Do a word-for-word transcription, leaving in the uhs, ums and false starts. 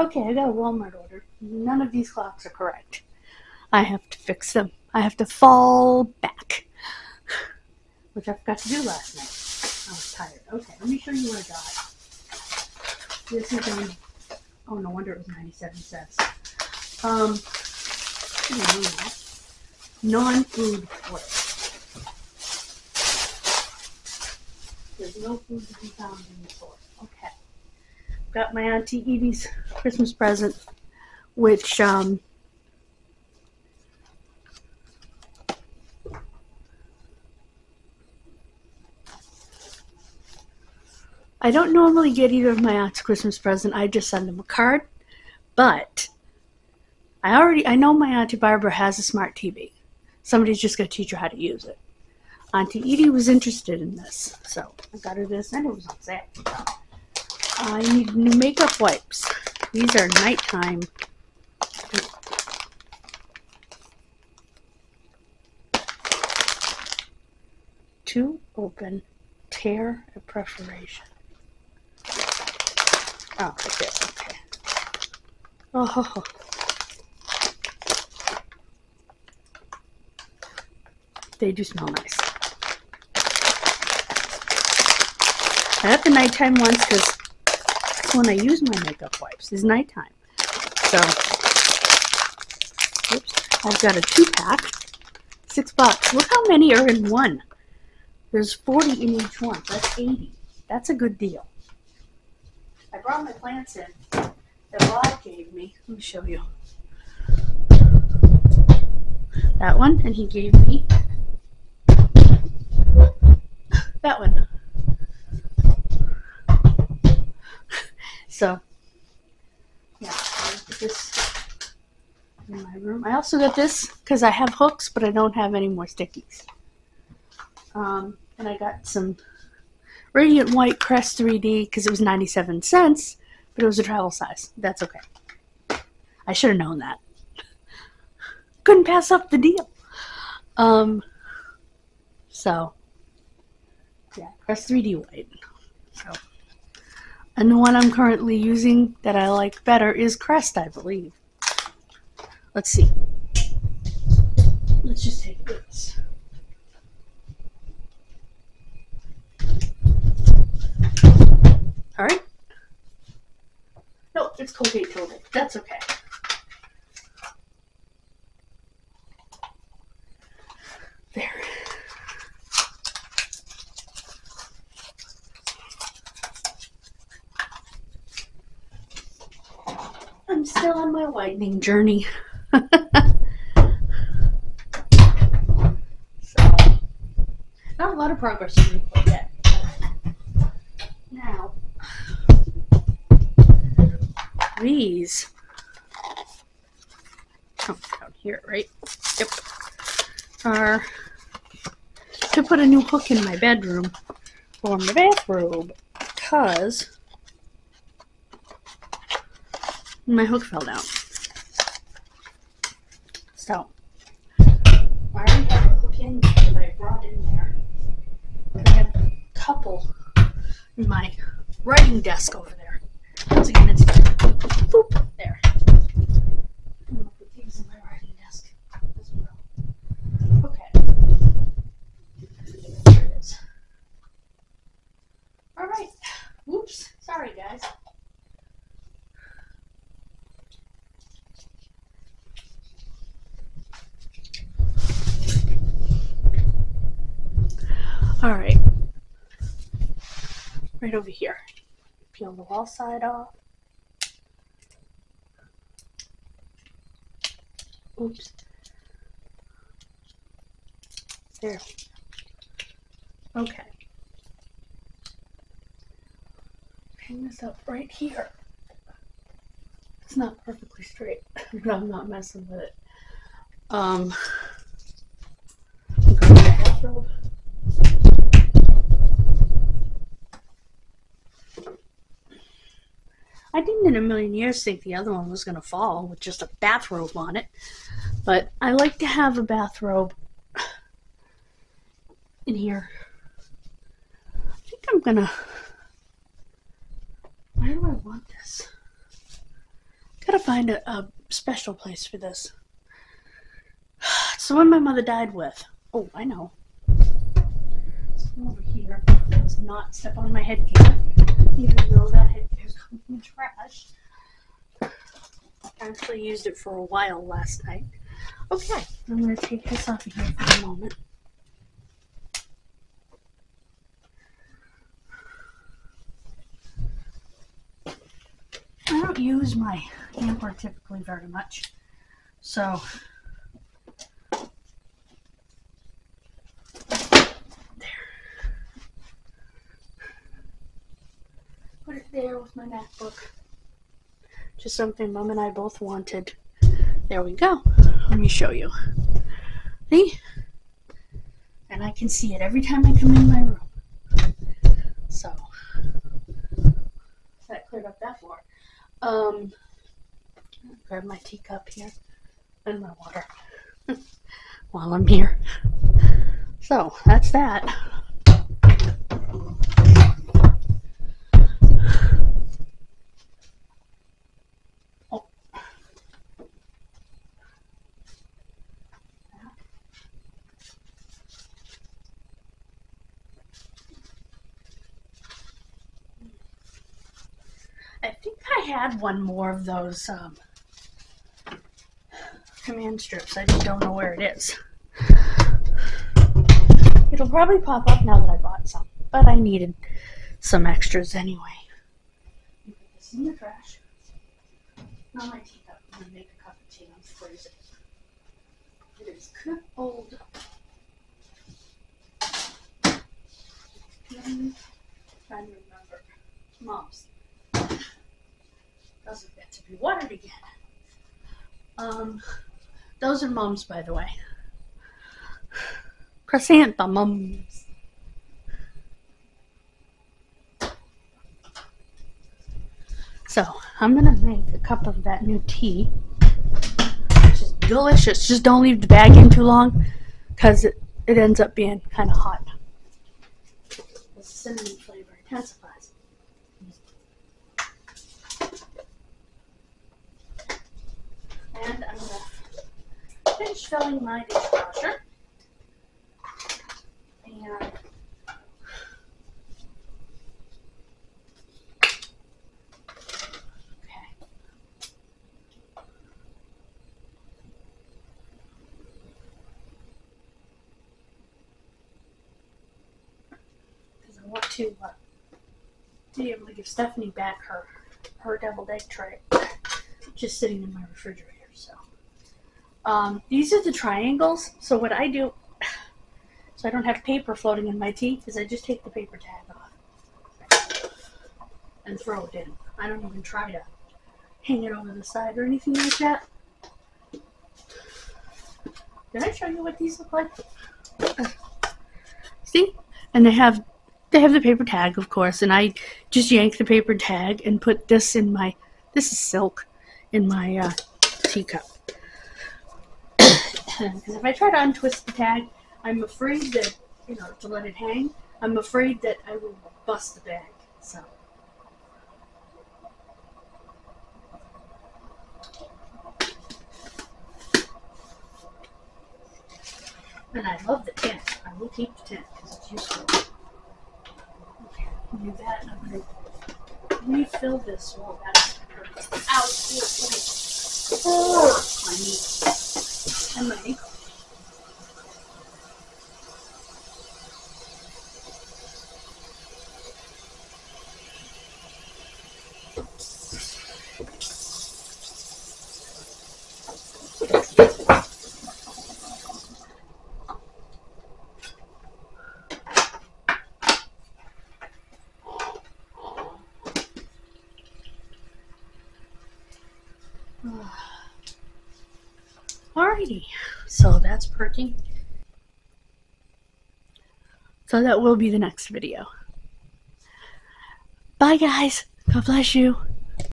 Okay, I got a Walmart order. None of these clocks are correct. I have to fix them. I have to fall back, which I forgot to do last night. I was tired. Okay, let me show you what I got. This is on, oh, no wonder it was ninety-seven cents. Um, non-food plate. There's no food to be found in the store. Okay. Got my Auntie Evie's Christmas present, which um, I don't normally get either of my aunt's Christmas present. I just send them a card, but I already I know my Auntie Barbara has a smart T V. Somebody's just gonna teach her how to use it. Auntie Evie was interested in this, so I got her this, and it was on sale. I need new makeup wipes. These are nighttime. To open, tear, and perforation. Oh, okay. okay. Oh. They do smell nice. I got the nighttime ones because when I use my makeup wipes is nighttime. So, oops, I've got a two-pack, six bucks. Look how many are in one. There's forty in each one. That's eighty. That's a good deal. I brought my plants in that Bob gave me. Let me show you. That one, and he gave me that one. So, yeah, I put this in my room. I also got this because I have hooks, but I don't have any more stickies. Um, and I got some Radiant White Crest three D because it was ninety-seven cents, but it was a travel size. That's okay. I should have known that. Couldn't pass up the deal. Um, so, yeah, Crest three D White. So. And the one I'm currently using that I like better is Crest, I believe. Let's see. Let's just take this. All right. No, it's Colgate Total. That's okay. There. I'm still on my whitening journey. So, not a lot of progress to report yet. Now, these come down here, right? Yep. Are to put a new hook in my bedroom or my bathrobe because my hook fell down. So, I already have a hook in there that I brought in there. I have a couple in my writing desk over there. Once again, it's boop, there. I don't know if it keeps in my writing desk as well. Okay. There it is. Alright. Whoops. Sorry, guys. Alright, right over here. Peel the wall side off. Oops. There. Okay. Hang this up right here. It's not perfectly straight, but I'm not messing with it. Um, grab my bathrobe. I didn't in a million years think the other one was going to fall with just a bathrobe on it. But I like to have a bathrobe in here. I think I'm going to... Why do I want this? gotta find a, a special place for this. It's the one my mother died with. Oh, I know. It's over here. Let's not step on my headgear, even though that headgear's coming trash. I actually used it for a while last night. Okay, I'm gonna take this off of here for a moment. I don't use my hamper typically very much, so there. Put it there with my MacBook. Just something Mom and I both wanted. There we go. Let me show you. See? And I can see it every time I come in my room. So that cleared up that floor. Um, grab my teacup here and my water while I'm here. So that's that. Oh. I think I had one more of those um, command strips. I just don't know where it is. It'll probably pop up now that I bought some, but I needed some extras anyway. Put this in the trash. Not my teacup. I'm gonna make a cup of tea and freeze it. It is cold. I'm trying to remember. Mom's. Doesn't get to be watered again. Um, those are mums, by the way. Chrysanthemums. So I'm gonna make a cup of that new tea, which is delicious. Just don't leave the bag in too long, because it, it ends up being kind of hot. The cinnamon flavor intensifies. And I'm going to finish filling my dishwasher. And because I want to uh, be able to give Stephanie back her her deviled egg tray, just sitting in my refrigerator. So, um, these are the triangles. So what I do, so I don't have paper floating in my tea, is I just take the paper tag off and throw it in. I don't even try to hang it over the side or anything like that. Did I show you what these look like? Uh, see? And they have, they have the paper tag, of course, and I just yank the paper tag and put this in my, this is silk, in my, uh, teacup. Because if I try to untwist the tag, I'm afraid that, you know, to let it hang, I'm afraid that I will bust the bag. So, and I love the tin. I will keep the tin because it's useful. Okay, do that. I'm going to refill this while that's out. Oh, my knees and my ankle. Alrighty, so that's perking. So that will be the next video. Bye guys, God bless you.